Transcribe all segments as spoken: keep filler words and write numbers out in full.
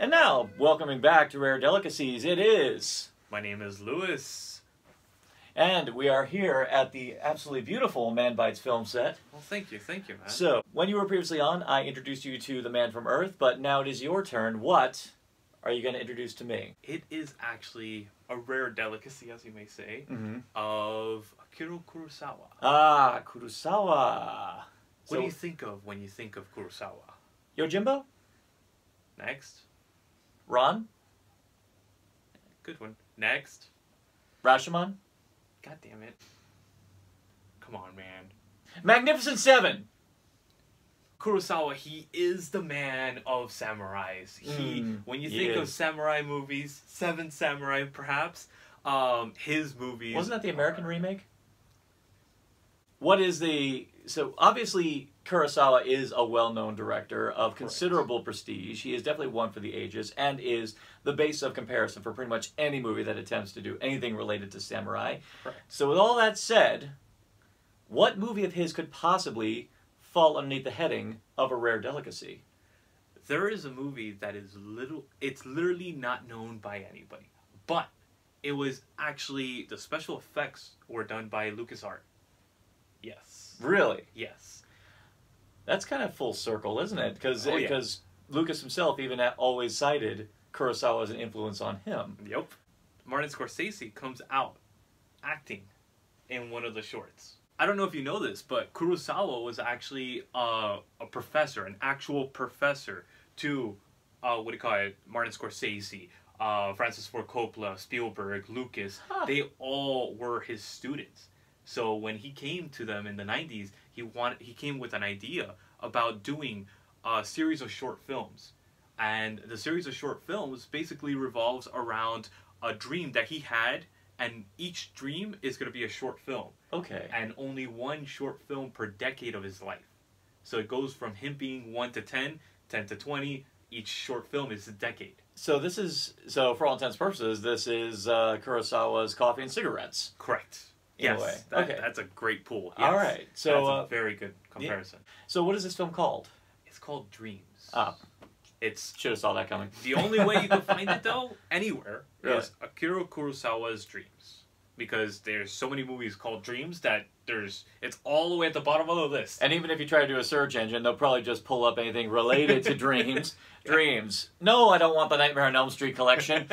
And now, welcoming back to Rare Delicacies, it is... My name is Lewis. And we are here at the absolutely beautiful Man Bites film set. Well, thank you, thank you, man. So, when you were previously on, I introduced you to the man from Earth, but now it is your turn. What are you going to introduce to me? It is actually a rare delicacy, as you may say, mm-hmm. of Akira Kurosawa. Ah, Kurosawa. What so, do you think of when you think of Kurosawa? Yojimbo? Next. Ron? Good one. Next. Rashomon? God damn it. Come on, man. Magnificent Seven! Kurosawa, he is the man of samurais. He, mm, when you think of samurai movies, Seven Samurai perhaps, um, his movies... Wasn't that the American are... remake? What is the... So, obviously, Kurosawa is a well-known director of considerable prestige. He is definitely one for the ages and is the base of comparison for pretty much any movie that attempts to do anything related to samurai. Correct. So, with all that said, what movie of his could possibly fall underneath the heading of a rare delicacy? There is a movie that is little... It's literally not known by anybody. But it was actually... The special effects were done by LucasArts. Yes. Really? Yes. That's kind of full circle, isn't it? Because oh, yeah. Lucas himself even always cited Kurosawa as an influence on him. Yep. Martin Scorsese comes out acting in one of the shorts. I don't know if you know this, but Kurosawa was actually uh, a professor, an actual professor to, uh, what do you call it, Martin Scorsese, uh, Francis Ford Coppola, Spielberg, Lucas. Huh. They all were his students. So when he came to them in the nineties, he wanted he came with an idea about doing a series of short films, and the series of short films basically revolves around a dream that he had, and each dream is going to be a short film. Okay. And only one short film per decade of his life. So it goes from him being one to ten, ten to twenty. Each short film is a decade. So this is so for all intents and purposes, this is uh, Kurosawa's Coffee and Cigarettes. Correct. Yes, that, okay. That's a great pool. Yes. All right. So, that's a uh, very good comparison. Yeah. So what is this film called? It's called Dreams. Ah. It's should have saw that coming. The only way you can find it, though, anywhere, really? Is Akira Kurosawa's Dreams. Because there's so many movies called Dreams that there's it's all the way at the bottom of the list. And even if you try to do a search engine, they'll probably just pull up anything related to Dreams. Dreams. No, I don't want the Nightmare on Elm Street collection.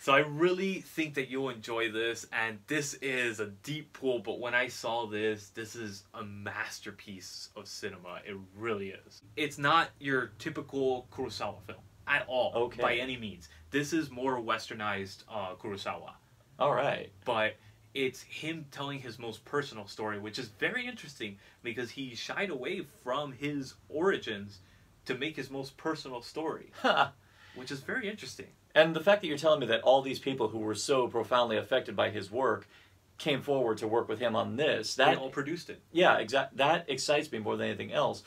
So I really think that you'll enjoy this, and this is a deep pool, but when I saw this, this is a masterpiece of cinema. It really is. It's not your typical Kurosawa film at all, okay. By any means. This is more westernized uh, Kurosawa. All right. But it's him telling his most personal story, which is very interesting because he shied away from his origins to make his most personal story, which is very interesting. And the fact that you're telling me that all these people who were so profoundly affected by his work came forward to work with him on this. That, they all produced it. Yeah, exactly. That excites me more than anything else.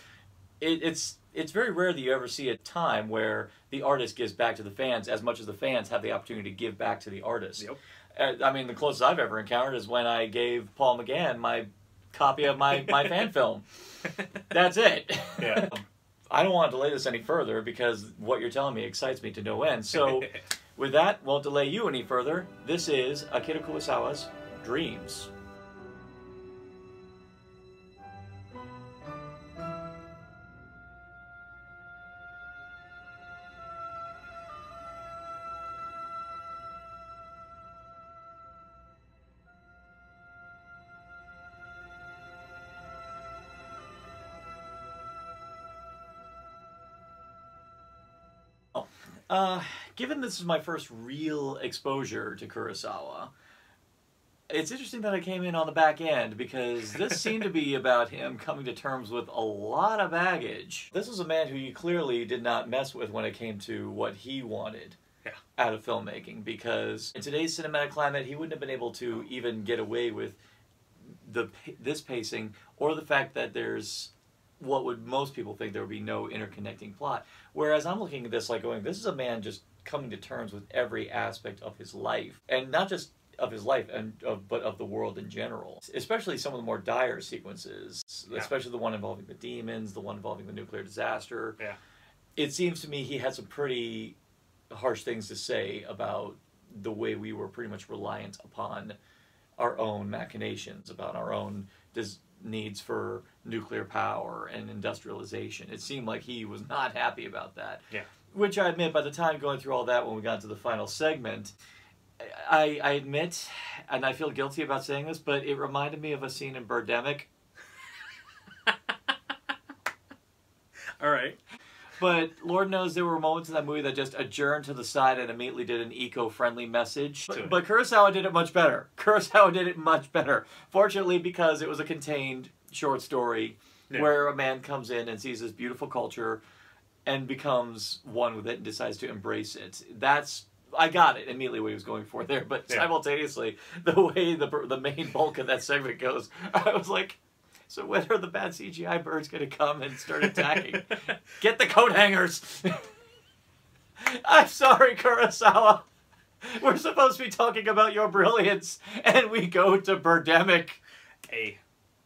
It, it's, it's very rare that you ever see a time where the artist gives back to the fans as much as the fans have the opportunity to give back to the artist. Yep. Uh, I mean, the closest I've ever encountered is when I gave Paul McGann my copy of my, my fan film. That's it. Yeah. I don't want to delay this any further because what you're telling me excites me to no end. So with that, won't delay you any further. This is Akira Kurosawa's Dreams. Uh, given this is my first real exposure to Kurosawa, it's interesting that I came in on the back end because this seemed to be about him coming to terms with a lot of baggage. This was a man who you clearly did not mess with when it came to what he wanted yeah. out of filmmaking because in today's cinematic climate, he wouldn't have been able to even get away with the this pacing or the fact that there's... what would most people think there would be no interconnecting plot. Whereas I'm looking at this like going, this is a man just coming to terms with every aspect of his life. And not just of his life, and of, but of the world in general. Especially some of the more dire sequences. Yeah. Especially the one involving the demons, the one involving the nuclear disaster. Yeah. it seems to me he had some pretty harsh things to say about the way we were pretty much reliant upon our own machinations, about our own dis needs for nuclear power and industrialization. It seemed like he was not happy about that. Yeah. Which I admit, by the time going through all that, when we got to the final segment, I, I admit, and I feel guilty about saying this, but it reminded me of a scene in Birdemic. All right. But Lord knows there were moments in that movie that just adjourned to the side and immediately did an eco-friendly message. But, but Kurosawa did it much better. Kurosawa did it much better. Fortunately, because it was a contained short story, yeah, where a man comes in and sees this beautiful culture and becomes one with it and decides to embrace it. That's, I got it immediately what he was going for there. But yeah, simultaneously, the way the, the main bulk of that segment goes, I was like, so when are the bad C G I birds going to come and start attacking? Get the coat hangers! I'm sorry, Kurosawa. We're supposed to be talking about your brilliance, and we go to Birdemic. Hey,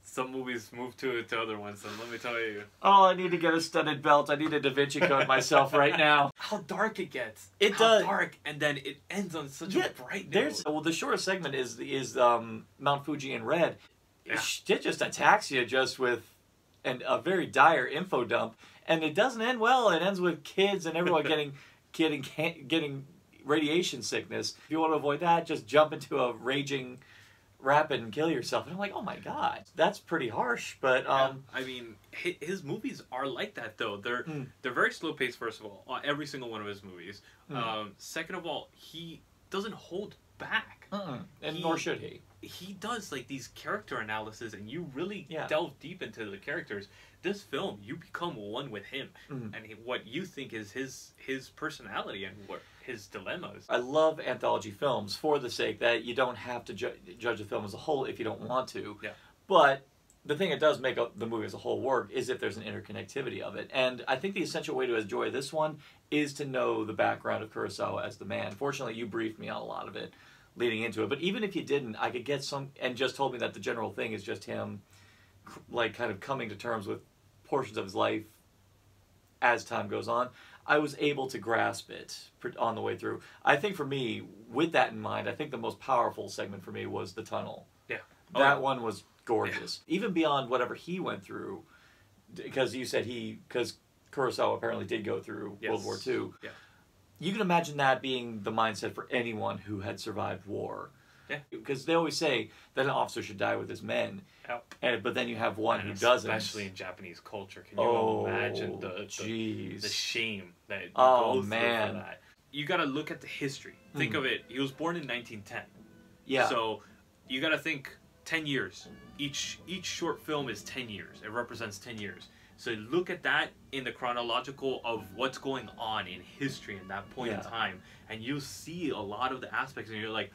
some movies move to, to other ones, and let me tell you. Oh, I need to get a studded belt. I need a Da Vinci Code myself right now. How dark it gets. It How does. dark, and then it ends on such yeah, a bright note. Well, the shortest segment is, is um, Mount Fuji in red. Yeah. It just attacks you just with an, a very dire info dump, and it doesn't end well. It ends with kids and everyone getting getting getting radiation sickness. If you want to avoid that, just jump into a raging rapid and kill yourself. And I'm like, oh my god, that's pretty harsh. But um, yeah, I mean, his movies are like that though. They're mm. they're very slow paced. First of all, every single one of his movies. Mm. Um, second of all, he doesn't hold back, uh-uh. and he, nor should he. He does like these character analysis, and you really yeah. delve deep into the characters. This film, you become one with him, mm-hmm. and what you think is his his personality and what his dilemmas. I love anthology films for the sake that you don't have to ju judge the film as a whole if you don't want to. Yeah. But the thing that does make a, the movie as a whole work is if there's an interconnectivity of it. And I think the essential way to enjoy this one is to know the background of Kurosawa as the man. Fortunately, you briefed me on a lot of it leading into it, but even if you didn't, I could get some, and just told me that the general thing is just him, like, kind of coming to terms with portions of his life as time goes on. I was able to grasp it on the way through. I think for me, with that in mind, I think the most powerful segment for me was the tunnel. Yeah. Oh, that yeah. one was gorgeous. Yeah. Even beyond whatever he went through, because you said he, because Kurosawa apparently did go through yes. World War Two. Yeah. You can imagine that being the mindset for anyone who had survived war. Yeah. Because they always say that an officer should die with his men. Yep. And, but then you have one and who especially doesn't. Especially in Japanese culture. Can you oh, imagine the, the, the shame that oh, goes man. through for that? You got to look at the history. Think mm. of it. He was born in nineteen ten. Yeah. So you got to think ten years. Each, each short film is ten years. It represents ten years. So look at that in the chronological of what's going on in history in that point yeah. in time. And you'll see a lot of the aspects and you're like,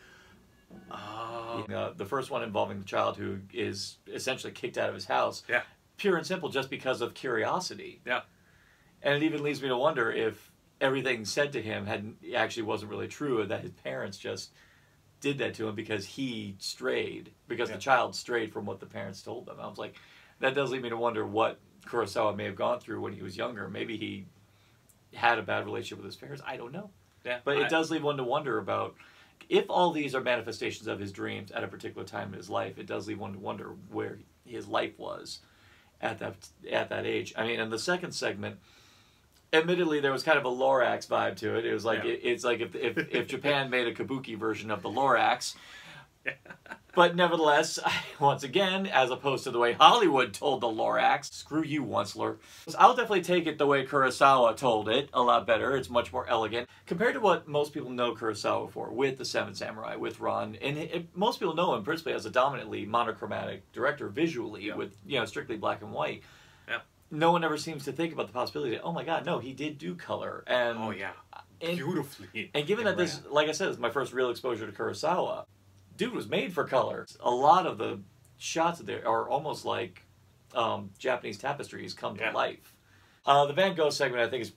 oh. Uh, the first one involving the child who is essentially kicked out of his house. Yeah. Pure and simple just because of curiosity. Yeah. And it even leads me to wonder if everything said to him had actually wasn't really true, or that his parents just did that to him because he strayed. Because yeah. the child strayed from what the parents told them. I was like, that does lead me to wonder what Kurosawa may have gone through when he was younger. Maybe he had a bad relationship with his parents. I don't know. Yeah, but I, it does leave one to wonder about if all these are manifestations of his dreams at a particular time in his life. It does leave one to wonder where his life was at that at that age. I mean, in the second segment, admittedly, there was kind of a Lorax vibe to it. It was like yeah. it, it's like if if, if Japan made a kabuki version of the Lorax. But nevertheless, once again, as opposed to the way Hollywood told the Lorax, screw you, Onceler. I'll definitely take it the way Kurosawa told it a lot better. It's much more elegant compared to what most people know Kurosawa for, with the Seven Samurai, with Ron. And it, most people know him principally as a dominantly monochromatic director visually, yeah. with, you know, strictly black and white. Yeah. No one ever seems to think about the possibility that, oh my god, no, he did do color. And oh yeah, and, beautifully. And given that this, like I said, is my first real exposure to Kurosawa, dude was made for color. A lot of the shots there are almost like um, Japanese tapestries come yeah. to life. Uh, the Van Gogh segment, I think, is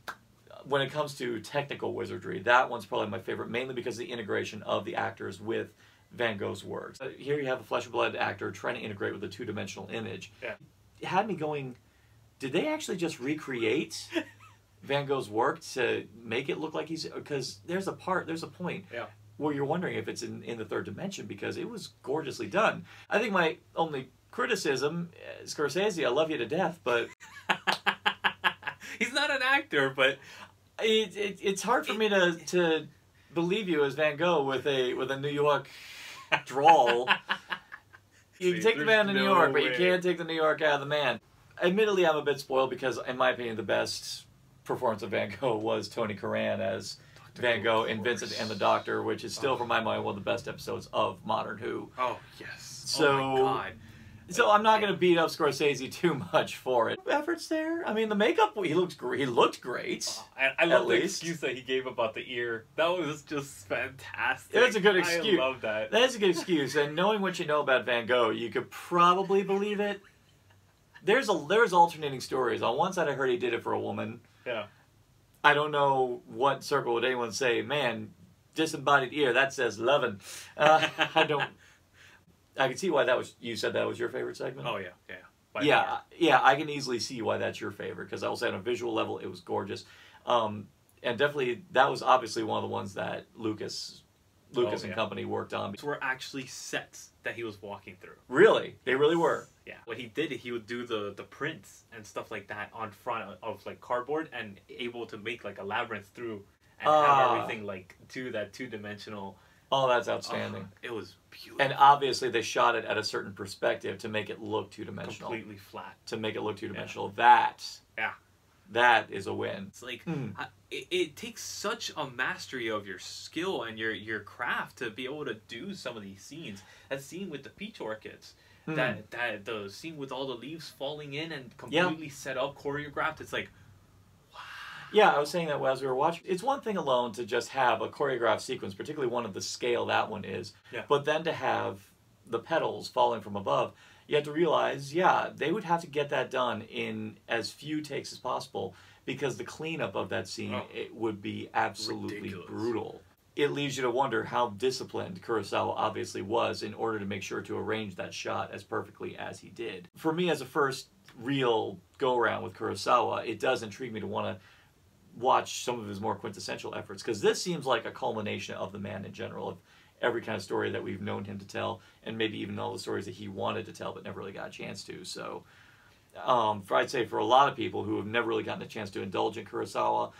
when it comes to technical wizardry, that one's probably my favorite, mainly because of the integration of the actors with Van Gogh's works. Here you have a flesh and blood actor trying to integrate with a two-dimensional image. Yeah. It had me going, did they actually just recreate Van Gogh's work to make it look like he's, because there's a part, there's a point yeah. where you're wondering if it's in, in the third dimension, because it was gorgeously done. I think my only criticism, Scorsese, I love you to death, but he's not an actor, but it, it, it's hard for me to, to believe you as Van Gogh with a, with a New York drawl. You can take the man to New York, but you can't take the New York out of the man. Admittedly, I'm a bit spoiled because, in my opinion, the best performance of Van Gogh was Tony Curran as Van Gogh in Vincent and the Doctor, which is still, oh. from my mind, one of the best episodes of Modern Who. Oh, yes. So, oh, my God. So I'm not going to beat up Scorsese too much for it. Efforts there. I mean, the makeup, he looks he looked great. Oh, I, I love the least. excuse that he gave about the ear. That was just fantastic. That's a good excuse. I love that. That's a good excuse. And knowing what you know about Van Gogh, you could probably believe it. There's a there's alternating stories. On one side, I heard he did it for a woman. Yeah. I don't know what circle would anyone say, man, disembodied ear, that says lovin'. Uh, I don't... I can see why that was... You said that was your favorite segment? Oh, yeah. Yeah, By yeah, yeah. I can easily see why that's your favorite, because I will say on a visual level, it was gorgeous. Um, and definitely, that was obviously one of the ones that Lucas... Lucas oh, yeah. and company worked on. So were actually sets that he was walking through. Really? They really were. Yeah. What he did, he would do the, the prints and stuff like that on front of like cardboard, and able to make like a labyrinth through and uh, have everything like to that two-dimensional. Oh, that's outstanding. Uh, it was beautiful. And obviously they shot it at a certain perspective to make it look two-dimensional. Completely flat. To make it look two-dimensional. Yeah. That. Yeah. That is a win. It's like mm. I, it, it takes such a mastery of your skill and your your craft to be able to do some of these scenes. That scene with the peach orchids, mm. that that the scene with all the leaves falling in and completely yeah. set up, choreographed. It's like, wow. Yeah, I was saying that as we were watching. It's one thing alone to just have a choreographed sequence, particularly one of the scale that one is. Yeah. But then to have the petals falling from above. You have to realize, yeah, they would have to get that done in as few takes as possible, because the cleanup of that scene, oh. it would be absolutely ridiculous. Brutal. It leaves you to wonder how disciplined Kurosawa obviously was in order to make sure to arrange that shot as perfectly as he did. For me, as a first real go-around with Kurosawa, it does intrigue me to want to watch some of his more quintessential efforts, because this seems like a culmination of the man in general, of every kind of story that we've known him to tell, and maybe even all the stories that he wanted to tell but never really got a chance to. So um, for, I'd say for a lot of people who have never really gotten a chance to indulge in Kurosawa,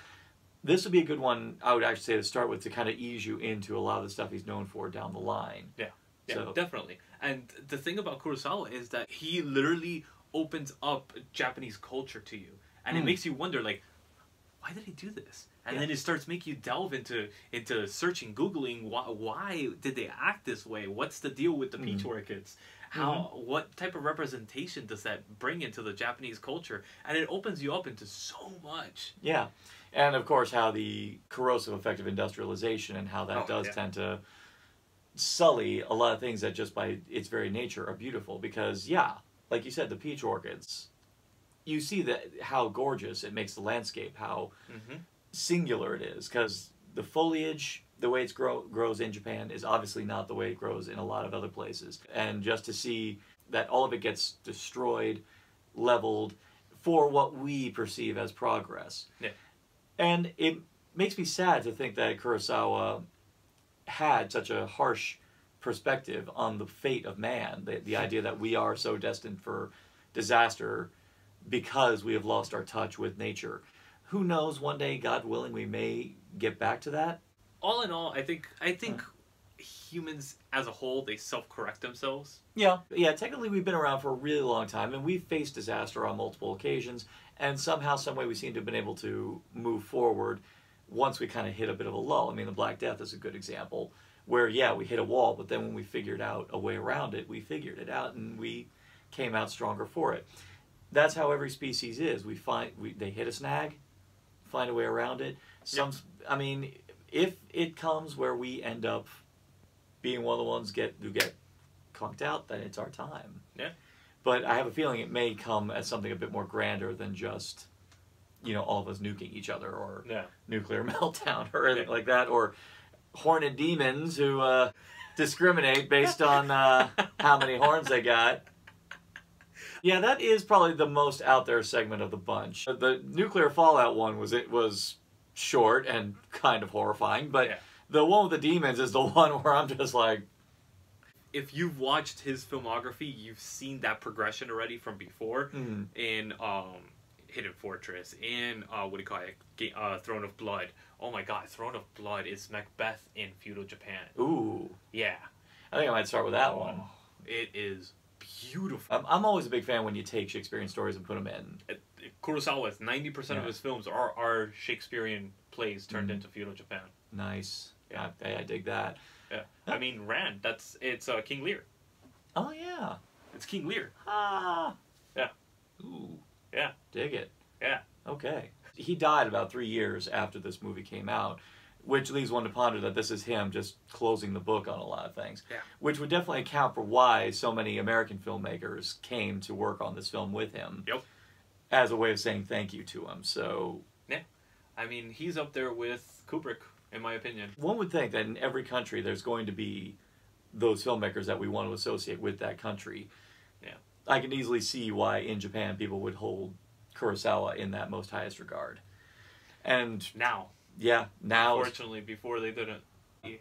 this would be a good one, I would actually say, to start with, to kind of ease you into a lot of the stuff he's known for down the line. Yeah, yeah, so. Definitely. And the thing about Kurosawa is that he literally opens up Japanese culture to you. And mm. it makes you wonder, like, why did he do this? And yeah. then it starts making you delve into into searching, Googling, why, why did they act this way? What's the deal with the peach mm-hmm. orchids? How, mm-hmm. what type of representation does that bring into the Japanese culture? And it opens you up into so much. Yeah. And, of course, how the corrosive effect of industrialization and how that oh, does yeah. tend to sully a lot of things that just by its very nature are beautiful. Because, yeah, like you said, the peach orchids, you see that how gorgeous it makes the landscape, how... Mm-hmm. singular it is, because the foliage, the way it grow, grows in Japan is obviously not the way it grows in a lot of other places. And just to see that all of it gets destroyed, leveled, for what we perceive as progress. Yeah. And it makes me sad to think that Kurosawa had such a harsh perspective on the fate of man, the, the idea that we are so destined for disaster because we have lost our touch with nature. Who knows, one day, God willing, we may get back to that. All in all, I think I think uh. humans as a whole, they self-correct themselves. Yeah. Yeah, technically we've been around for a really long time, and we've faced disaster on multiple occasions, and somehow, some way, we seem to have been able to move forward once we kind of hit a bit of a lull. I mean, the Black Death is a good example, where, yeah, we hit a wall, but then when we figured out a way around it, we figured it out, and we came out stronger for it. That's how every species is. We find we, they hit a snag, find a way around it. Some, yep. I mean, if it comes where we end up being one of the ones get who get conked out, then it's our time. Yeah. But I have a feeling it may come as something a bit more grander than just, you know, all of us nuking each other, or yeah. nuclear meltdown or anything yeah. like that, or horned demons who uh, discriminate based on uh, how many horns they got. Yeah, that is probably the most out there segment of the bunch. The nuclear fallout one was it was short and kind of horrifying, but yeah. The one with the demons is the one where I'm just like, if you've watched his filmography, you've seen that progression already from before mm. in um, Hidden Fortress, in uh, what do you call it, uh, Throne of Blood. Oh my God, Throne of Blood is Macbeth in feudal Japan. Ooh, yeah. I think I might start with that oh, one. It is beautiful. I'm, I'm always a big fan when you take Shakespearean stories and put them in. It, it, Kurosawa's ninety percent yeah. of his films are, are Shakespearean plays turned mm. into feudal Japan. Nice. Yeah, I, I dig that. Yeah, I mean Rand. That's it's uh, King Lear. Oh yeah, it's King Lear. Ah. Yeah. Ooh. Yeah. Dig it. Yeah. Okay. He died about three years after this movie came out, which leaves one to ponder that this is him just closing the book on a lot of things. Yeah. Which would definitely account for why so many American filmmakers came to work on this film with him. Yep. As a way of saying thank you to him. So. Yeah. I mean, he's up there with Kubrick. In my opinion. One would think that in every country there's going to be those filmmakers that we want to associate with that country. Yeah. I can easily see why in Japan people would hold Kurosawa in that most highest regard. And now. Yeah, now. Unfortunately, before they didn't.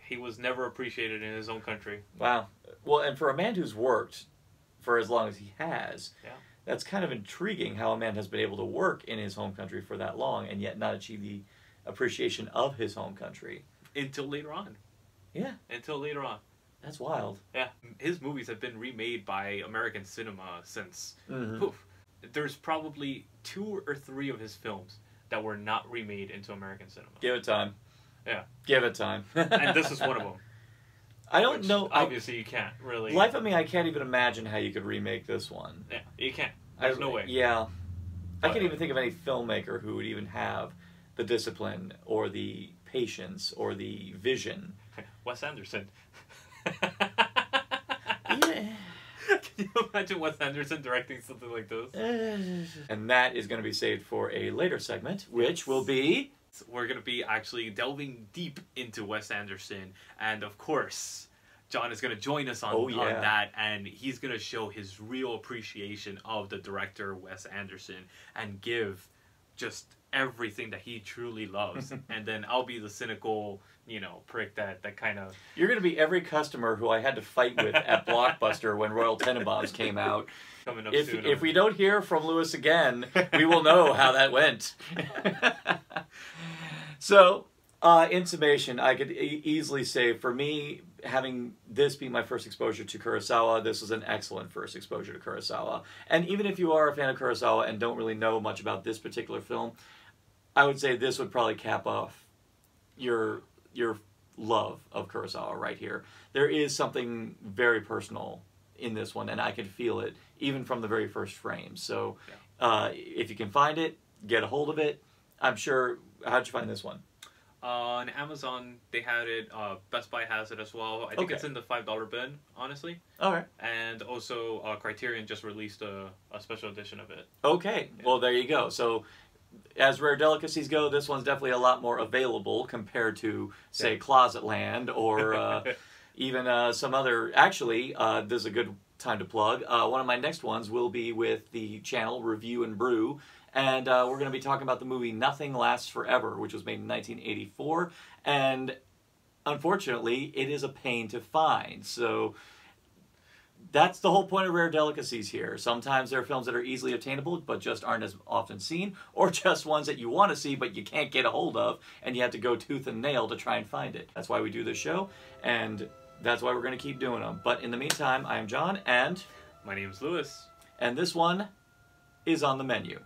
He was never appreciated in his own country. Wow. Well, and for a man who's worked for as long as he has, yeah. that's kind of intriguing how a man has been able to work in his home country for that long and yet not achieve the appreciation of his home country until later on. Yeah, until later on. That's wild. Yeah, his movies have been remade by American cinema since. Mm-hmm. Oof. There's probably two or three of his films that were not remade into American cinema. Give it time. Yeah, give it time. And this is one of them. I don't know. Obviously, I, you can't really. Life of Me, I can't even imagine how you could remake this one. Yeah, you can't. There's I, no way. Yeah, but I can't even think of any filmmaker who would even have the discipline, or the patience, or the vision. Wes Anderson. Yeah. Can you imagine Wes Anderson directing something like this? And that is going to be saved for a later segment, which will be... So we're going to be actually delving deep into Wes Anderson, and of course, John is going to join us on, oh, yeah. on that, and he's going to show his real appreciation of the director, Wes Anderson, and give just... everything that he truly loves. And then I'll be the cynical, you know, prick that that kind of... You're going to be every customer who I had to fight with at Blockbuster when Royal Tenenbaums came out. Coming up if, soon. If we don't hear from Lewis again, we will know how that went. So, uh, in summation, I could e easily say, for me, having this be my first exposure to Kurosawa, this was an excellent first exposure to Kurosawa. And even if you are a fan of Kurosawa and don't really know much about this particular film, I would say this would probably cap off your your love of Kurosawa right here. There is something very personal in this one, and I can feel it even from the very first frame. So yeah. uh, if you can find it, get a hold of it. I'm sure... How'd you find this one? Uh, on Amazon, they had it. Uh, Best Buy has it as well. I think okay. it's in the five dollar bin, honestly. All right. And also uh, Criterion just released a, a special edition of it. Okay. Yeah. Well, there you go. So... as rare delicacies go, this one's definitely a lot more available compared to, say, yeah. Closetland or uh, even uh, some other... Actually, uh, this is a good time to plug. Uh, one of my next ones will be with the channel Review and Brew, and uh, we're going to be talking about the movie Nothing Lasts Forever, which was made in nineteen eighty-four, and unfortunately, it is a pain to find, so... That's the whole point of rare delicacies here. Sometimes there are films that are easily obtainable but just aren't as often seen, or just ones that you want to see but you can't get a hold of and you have to go tooth and nail to try and find it. That's why we do this show, and that's why we're going to keep doing them. But in the meantime, I am John, and... my name is Lewis. And this one is On the Menu.